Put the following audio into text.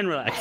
and relax.